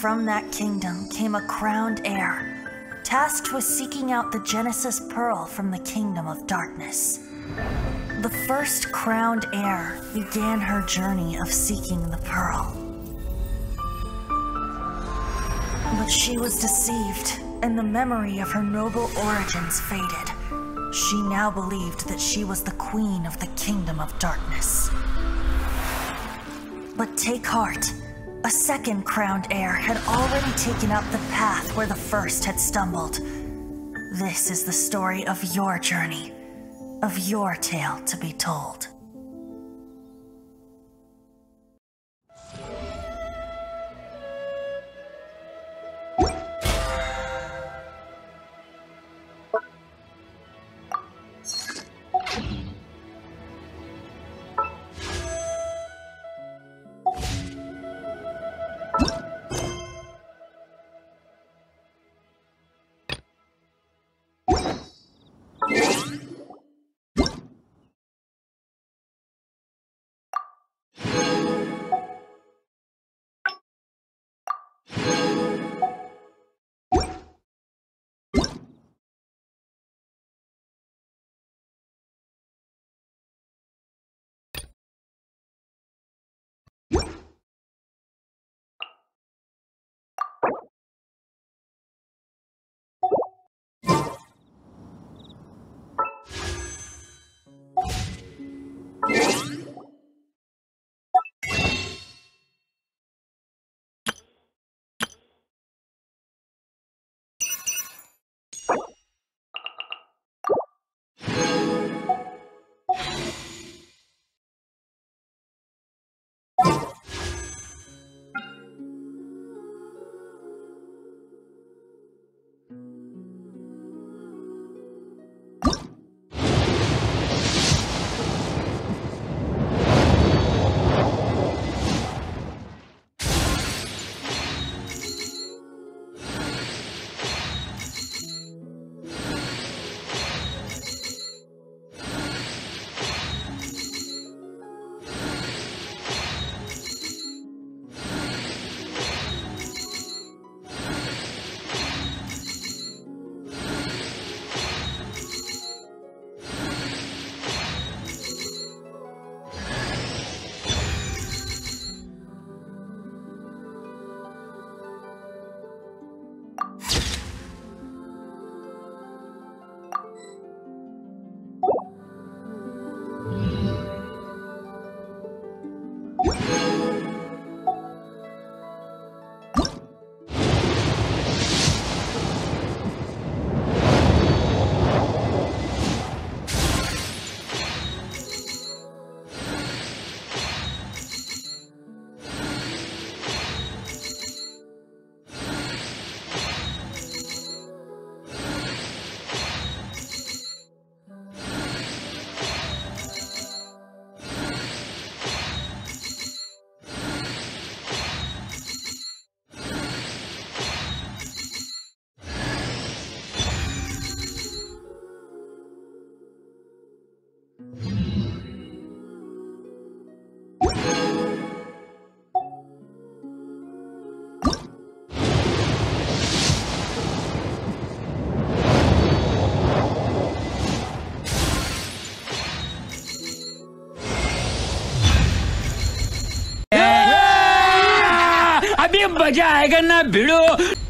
From that kingdom came a crowned heir, tasked with seeking out the Genesis Pearl from the Kingdom of Darkness. The first crowned heir began her journey of seeking the Pearl. But she was deceived, and the memory of her noble origins faded. She now believed that she was the queen of the Kingdom of Darkness. But take heart. A second crowned heir had already taken up the path where the first had stumbled. This is the story of your journey, of your tale to be told. जाएगा ना भिड़ो